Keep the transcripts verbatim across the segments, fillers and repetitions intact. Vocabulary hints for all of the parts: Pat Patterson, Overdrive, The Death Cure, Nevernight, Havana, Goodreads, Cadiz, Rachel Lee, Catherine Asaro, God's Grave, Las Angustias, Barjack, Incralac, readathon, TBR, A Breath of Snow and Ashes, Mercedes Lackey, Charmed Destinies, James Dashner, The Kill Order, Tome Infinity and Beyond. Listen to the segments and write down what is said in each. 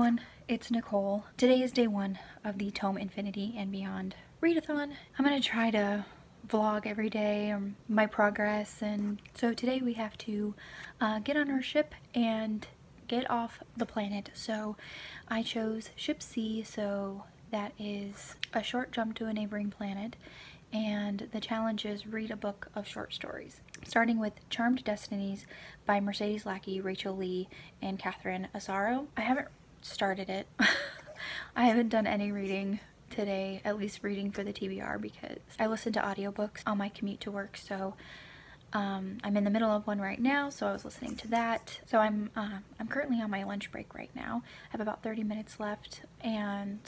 everyone, it's Nicole. Today is day one of the Tome Infinity and Beyond readathon. I'm gonna try to vlog every day um, my progress, and so today we have to uh, get on our ship and get off the planet. So I chose Ship C, so that is a short jump to a neighboring planet, and the challenge is read a book of short stories, starting with Charmed Destinies by Mercedes Lackey, Rachel Lee, and Catherine Asaro. I haven't started it. I haven't done any reading today, at least reading for the T B R, because I listen to audiobooks on my commute to work, so um, I'm in the middle of one right now, so I was listening to that. So I'm, uh, I'm currently on my lunch break right now. I have about thirty minutes left, and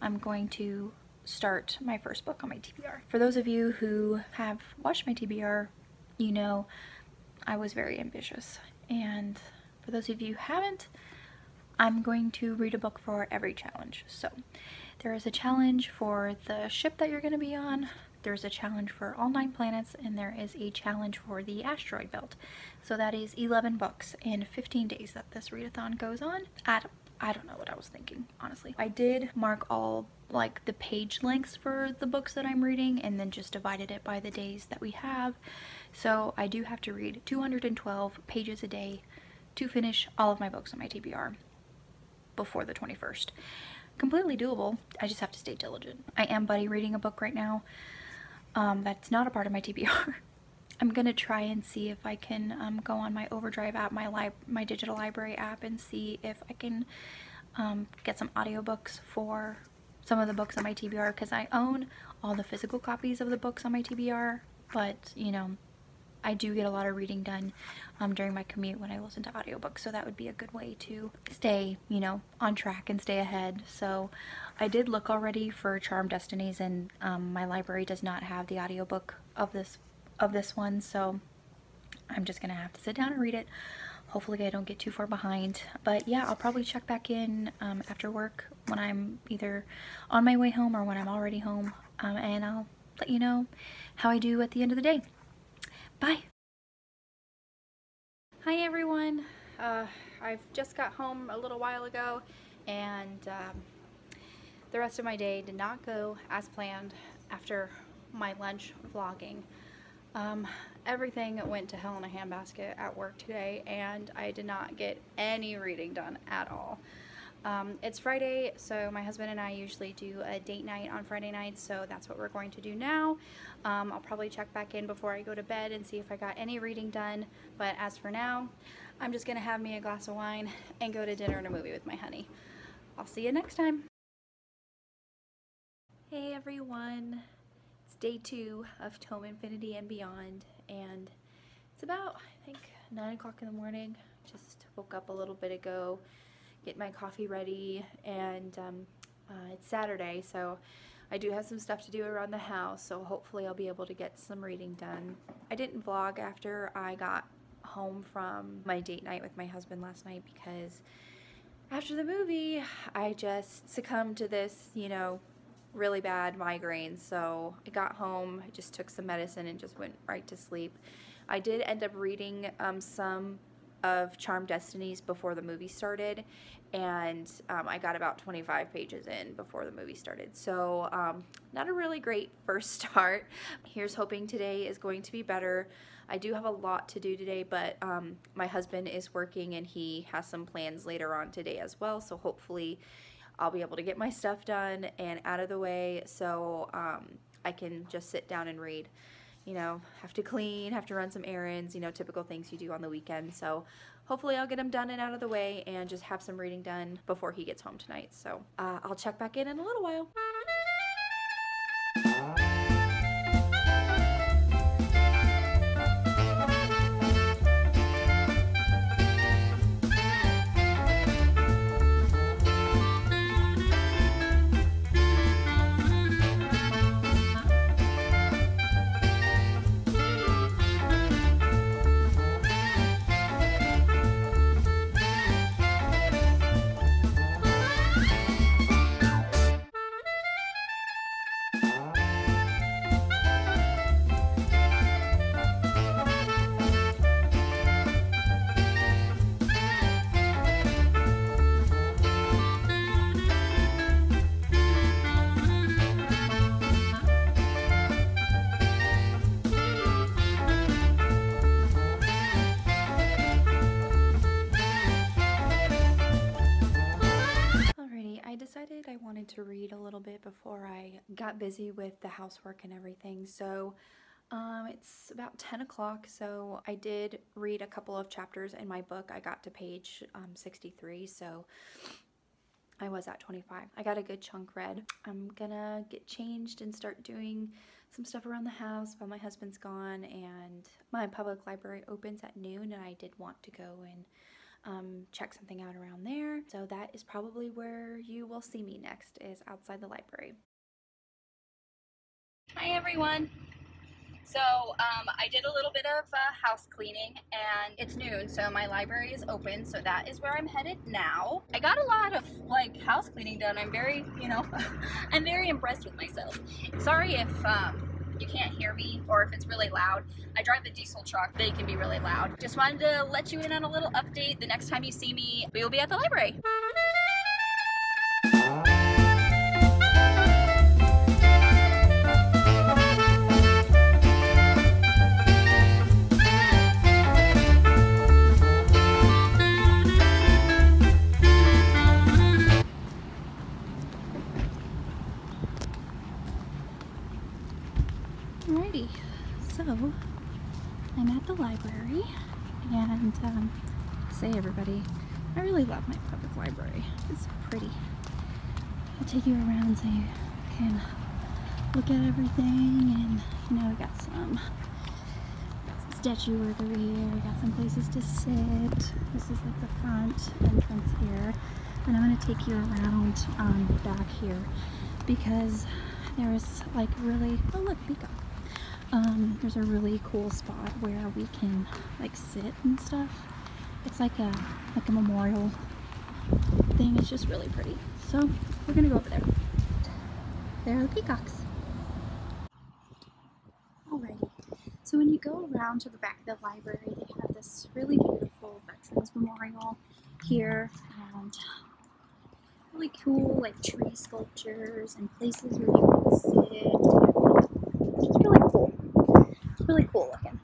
I'm going to start my first book on my T B R. For those of you who have watched my T B R, you know I was very ambitious, and for those of you who haven't, I'm going to read a book for every challenge. So there is a challenge for the ship that you're going to be on, there's a challenge for all nine planets, and there is a challenge for the asteroid belt. So that is eleven books in fifteen days that this readathon goes on. At I don't know what I was thinking, honestly. I did mark all like the page lengths for the books that I'm reading, and then just divided it by the days that we have. So I do have to read two hundred twelve pages a day to finish all of my books on my T B R before the twenty-first. Completely doable. I just have to stay diligent. I am buddy reading a book right now. Um, that's not a part of my T B R. I'm gonna try and see if I can um, go on my Overdrive app, my li my digital library app, and see if I can um, get some audiobooks for some of the books on my T B R, because I own all the physical copies of the books on my T B R, but you know, I do get a lot of reading done um, during my commute when I listen to audiobooks, so that would be a good way to stay, you know, on track and stay ahead. So I did look already for Charmed Destinies, and um, my library does not have the audiobook of this of this one, so I'm just gonna have to sit down and read it. Hopefully I don't get too far behind, but yeah, I'll probably check back in um, after work when I'm either on my way home or when I'm already home, um, and I'll let you know how I do at the end of the day. Bye! Hi everyone! Uh, I've just got home a little while ago, and um, the rest of my day did not go as planned after my lunch vlogging. Um, everything went to hell in a handbasket at work today, and I did not get any reading done at all. Um, it's Friday, so my husband and I usually do a date night on Friday nights, so that's what we're going to do now. Um, I'll probably check back in before I go to bed and see if I got any reading done, but as for now, I'm just gonna have me a glass of wine and go to dinner and a movie with my honey. I'll see you next time. Hey everyone! Day two of Tome Infinity and Beyond, and it's about, I think, nine o'clock in the morning. Just woke up a little bit ago, get my coffee ready, and um, uh, it's Saturday, so I do have some stuff to do around the house, so hopefully I'll be able to get some reading done. I didn't vlog after I got home from my date night with my husband last night, because after the movie, I just succumbed to this, you know, really bad migraines. So I got home, I just took some medicine and just went right to sleep. I did end up reading um, some of Charmed Destinies before the movie started, and um, I got about twenty-five pages in before the movie started, so um, not a really great first start. Here's hoping today is going to be better. I do have a lot to do today, but um, my husband is working and he has some plans later on today as well, so hopefully I'll be able to get my stuff done and out of the way, so um, I can just sit down and read. You know, have to clean, have to run some errands, you know, typical things you do on the weekend. So hopefully I'll get them done and out of the way and just have some reading done before he gets home tonight. So uh, I'll check back in in a little while. to read a little bit before I got busy with the housework and everything. So um, it's about ten o'clock, so I did read a couple of chapters in my book. I got to page um, sixty-three, so I was at twenty-five. I got a good chunk read. I'm gonna get changed and start doing some stuff around the house while my husband's gone, and my public library opens at noon, and I did want to go and um, check something out around there. So that is probably where you will see me next, is outside the library. Hi everyone. So um, I did a little bit of uh, house cleaning, and it's noon, so my library is open, so that is where I'm headed now. I got a lot of like house cleaning done. I'm very, you know, I'm very impressed with myself. Sorry if um, you can't hear me or if it's really loud. I drive a diesel truck. They can be really loud. Just wanted to let you in on a little update. The next time you see me, we will be at the library. Alrighty, so I'm at the library, and um, say everybody, I really love my public library. It's so pretty. I'll take you around so you can look at everything, and you know, we got some, some statuary over here, we got some places to sit. This is like the front entrance here, and I'm going to take you around um, back here because there is like really, oh look, Pico. Um, there's a really cool spot where we can like sit and stuff. It's like a like a memorial thing. It's just really pretty. So we're gonna go over there. There are the peacocks. Alrighty. So when you go around to the back of the library, they have this really beautiful Veterans Memorial here, and really cool like tree sculptures and places where you can sit. It's really cool. It's really cool looking.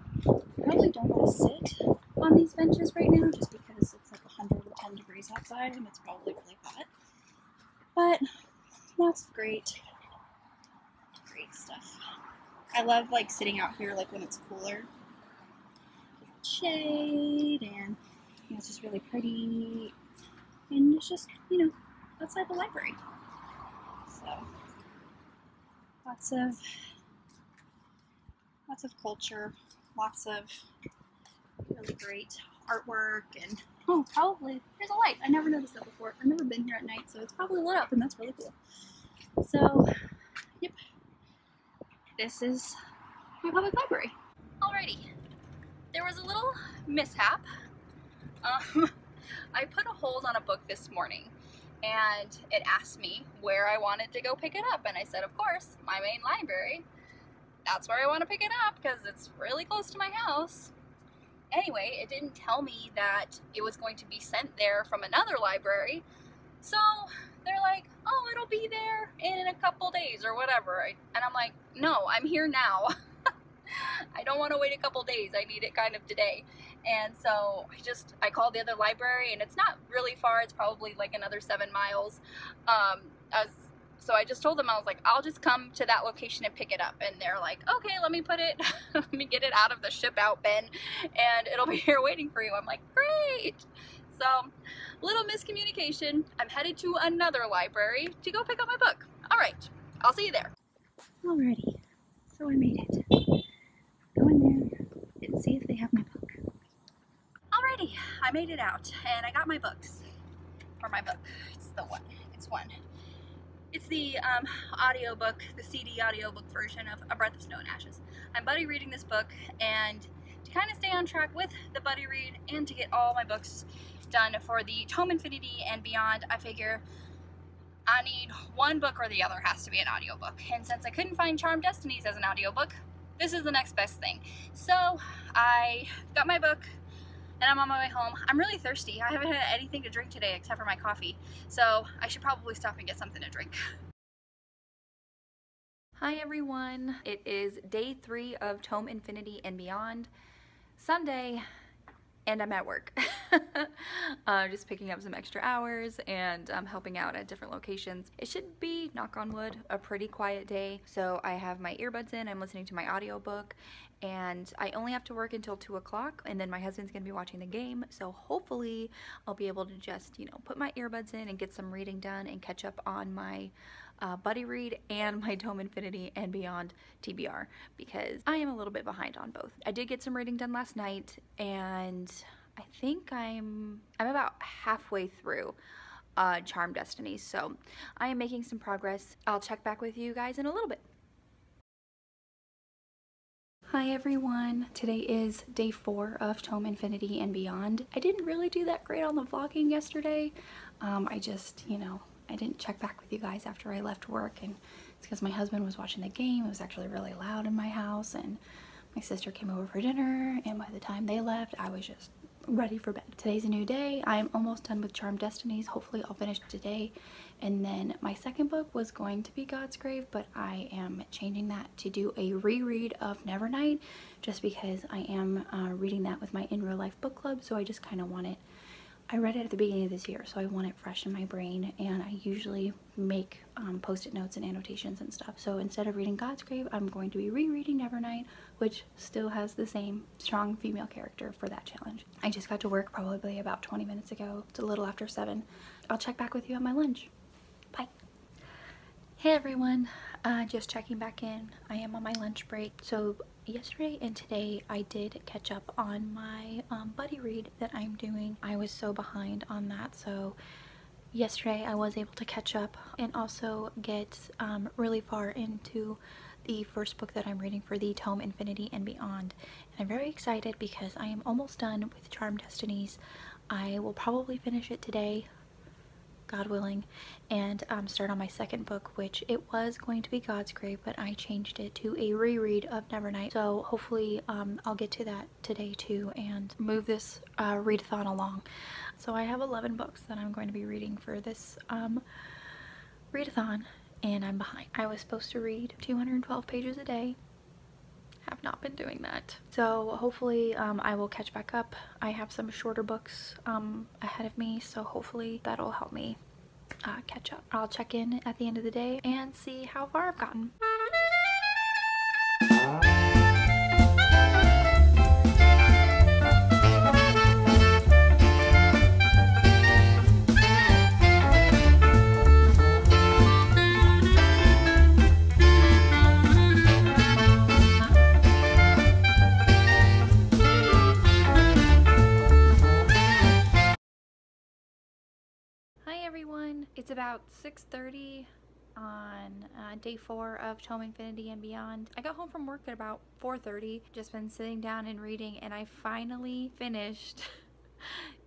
I probably don't want to sit on these benches right now just because it's like one hundred ten degrees outside and it's probably really hot. But lots of great, great stuff. I love like sitting out here like when it's cooler. Shade, and you know, it's just really pretty. And it's just, you know, outside the library. So lots of Lots of culture, lots of really great artwork, and oh, probably, there's a light. I never noticed that before. I've never been here at night, so it's probably lit up, and that's really cool. So, yep, this is my public library. Alrighty, there was a little mishap. Um, I put a hold on a book this morning, and it asked me where I wanted to go pick it up, and I said, of course, my main library. That's where I want to pick it up because it's really close to my house. Anyway, it didn't tell me that it was going to be sent there from another library. So they're like, oh, it'll be there in a couple days or whatever. And I'm like, no, I'm here now. I don't want to wait a couple days. I need it kind of today. And so I just, I called the other library, and it's not really far. It's probably like another seven miles. Um, I was So I just told them, I was like, I'll just come to that location and pick it up. And they're like, okay, let me put it, let me get it out of the ship out bin, and it'll be here waiting for you. I'm like, great. So little miscommunication. I'm headed to another library to go pick up my book. All right, I'll see you there. Alrighty, so I made it. Go in there and see if they have my book. Alrighty, I made it out, and I got my books. Or my book, it's the one, it's one. It's the um, audiobook, the C D audiobook version of A Breath of Snow and Ashes. I'm buddy reading this book, and to kind of stay on track with the buddy read and to get all my books done for the Tome Infinity and Beyond, I figure I need one book or the other has to be an audiobook. And since I couldn't find Charmed Destinies as an audiobook, this is the next best thing. So I got my book, and I'm on my way home. I'm really thirsty. I haven't had anything to drink today except for my coffee, so I should probably stop and get something to drink. Hi everyone. It is day three of Tome Infinity and Beyond, Sunday, and I'm at work. uh, just picking up some extra hours and um, helping out at different locations. It should be, knock on wood, a pretty quiet day. So I have my earbuds in, I'm listening to my audiobook, and I only have to work until two o'clock, and then my husband's gonna be watching the game, so hopefully I'll be able to just, you know, put my earbuds in and get some reading done and catch up on my Uh, buddy read and my Tome Infinity and Beyond T B R, because I am a little bit behind on both. I did get some reading done last night, and I think I'm I'm about halfway through uh, Charmed Destinies, so I am making some progress. I'll check back with you guys in a little bit. Hi everyone, today is day four of Tome Infinity and Beyond. I didn't really do that great on the vlogging yesterday. Um, I just, you know, I didn't check back with you guys after I left work, and it's because my husband was watching the game. It was actually really loud in my house, and my sister came over for dinner, and by the time they left, I was just ready for bed. Today's a new day. I'm almost done with Charmed Destinies. Hopefully I'll finish today. And then my second book was going to be God's Grave, but I am changing that to do a reread of Nevernight, just because I am uh, reading that with my In Real Life book club, so I just kind of want it. I read it at the beginning of this year, so I want it fresh in my brain, and I usually make um, post-it notes and annotations and stuff. So instead of reading God's Grave, I'm going to be rereading Nevernight, which still has the same strong female character for that challenge. I just got to work probably about twenty minutes ago. It's a little after seven. I'll check back with you at my lunch. Bye. Hey everyone, uh, just checking back in. I am on my lunch break. So yesterday and today I did catch up on my um, buddy read that I'm doing. I was so behind on that, so yesterday I was able to catch up and also get um, really far into the first book that I'm reading for the Tome Infinity and Beyond. And I'm very excited because I am almost done with Charmed Destinies. I will probably finish it today, God willing, and um, start on my second book, which it was going to be God's Grave, but I changed it to a reread of Nevernight. So hopefully um, I'll get to that today too and move this uh, readathon along. So I have eleven books that I'm going to be reading for this um, readathon, and I'm behind. I was supposed to read two hundred twelve pages a day. Have not been doing that. So hopefully um, I will catch back up. I have some shorter books um, ahead of me, so hopefully that'll help me uh, catch up. I'll check in at the end of the day and see how far I've gotten. It's about six thirty on uh, day four of Tome Infinity and Beyond. I got home from work at about four thirty, just been sitting down and reading, and I finally finished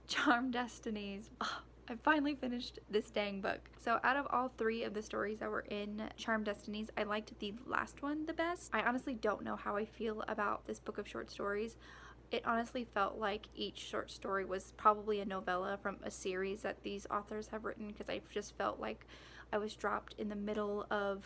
Charmed Destinies. Oh, I finally finished this dang book. So out of all three of the stories that were in Charmed Destinies, I liked the last one the best. I honestly don't know how I feel about this book of short stories. It honestly felt like each short story was probably a novella from a series that these authors have written, because I just felt like I was dropped in the middle of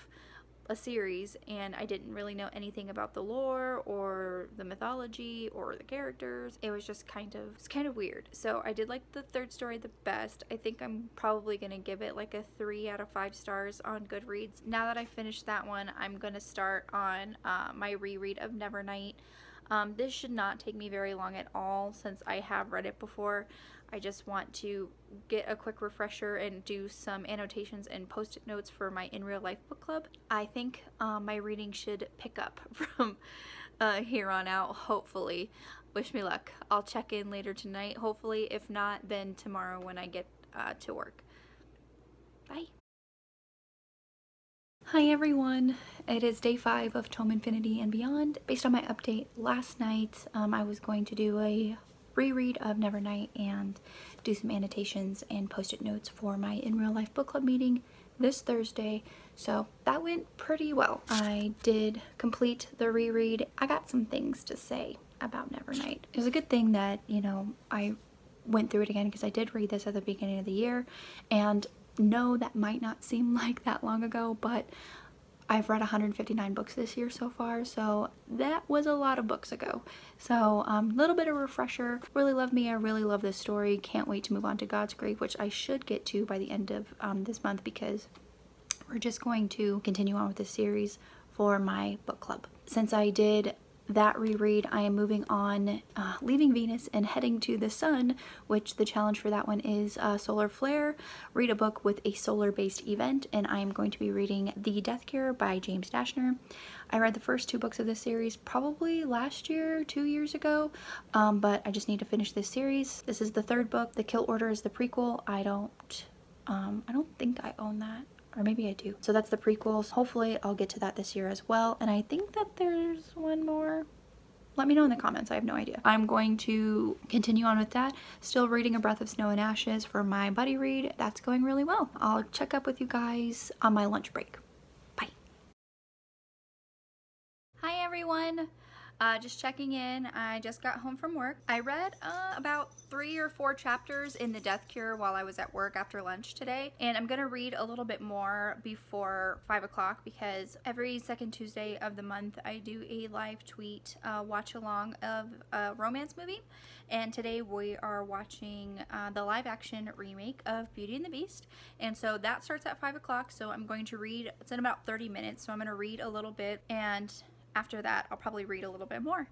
a series and I didn't really know anything about the lore or the mythology or the characters. It was just kind of, it's kind of weird. So I did like the third story the best. I think I'm probably gonna give it like a three out of five stars on Goodreads. Now that I finished that one, I'm gonna start on uh, my reread of Nevernight. Um, this should not take me very long at all, since I have read it before. I just want to get a quick refresher and do some annotations and post-it notes for my In Real Life book club. I think um, my reading should pick up from uh, here on out, hopefully. Wish me luck. I'll check in later tonight, hopefully. If not, then tomorrow when I get uh, to work. Bye. Hi everyone, it is day five of Tome Infinity and Beyond. Based on my update last night, um, I was going to do a reread of Nevernight and do some annotations and post-it notes for my In Real Life book club meeting this Thursday, so that went pretty well. I did complete the reread. I got some things to say about Nevernight. It was a good thing that, you know, I went through it again, because I did read this at the beginning of the year, and no, that might not seem like that long ago, but I've read one hundred fifty-nine books this year so far, so that was a lot of books ago. So a um, little bit of refresher. Really love Mia, really love this story. Can't wait to move on to God's Grave, which I should get to by the end of um, this month, because we're just going to continue on with this series for my book club. Since I did that reread, I am moving on, uh, leaving Venus and heading to the sun, which the challenge for that one is uh, solar flare. Read a book with a solar based event, and I am going to be reading The Death Cure by James Dashner. I read the first two books of this series probably last year, two years ago, um, but I just need to finish this series. This is the third book. The Kill Order is the prequel. I don't, um, I don't think I own that. Or maybe I do. So that's the prequels. Hopefully I'll get to that this year as well. And I think that there's one more. Let me know in the comments. I have no idea. I'm going to continue on with that. Still reading A Breath of Snow and Ashes for my buddy read. That's going really well. I'll check up with you guys on my lunch break. Bye. Hi everyone. Uh, just checking in. I just got home from work. I read uh, about three or four chapters in The Death Cure while I was at work after lunch today, and I'm gonna read a little bit more before five o'clock, because every second Tuesday of the month I do a live tweet uh, watch along of a romance movie, and today we are watching uh, the live action remake of Beauty and the Beast, and so that starts at five o'clock. So I'm going to read, it's in about thirty minutes, so I'm gonna read a little bit, and after that, I'll probably read a little bit more,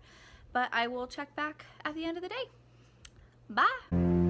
but I will check back at the end of the day. Bye!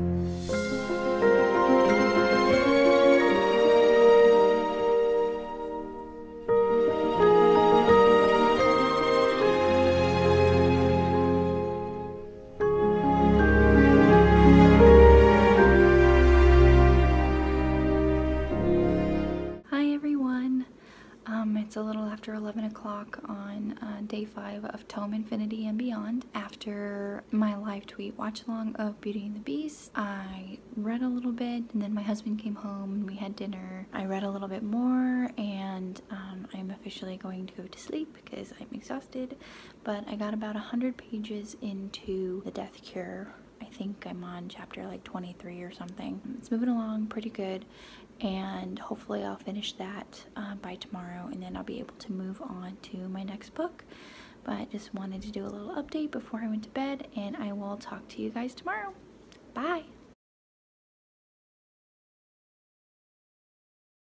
It's a little after eleven o'clock on uh, day five of Tome Infinity and Beyond. After my live tweet watch along of Beauty and the Beast, I read a little bit, and then my husband came home and we had dinner. I read a little bit more, and um, I'm officially going to go to sleep because I'm exhausted, but I got about one hundred pages into The Death Cure. I think I'm on chapter like twenty-three or something. It's moving along pretty good, and hopefully I'll finish that uh, by tomorrow, and then I'll be able to move on to my next book. But I just wanted to do a little update before I went to bed, and I will talk to you guys tomorrow. Bye!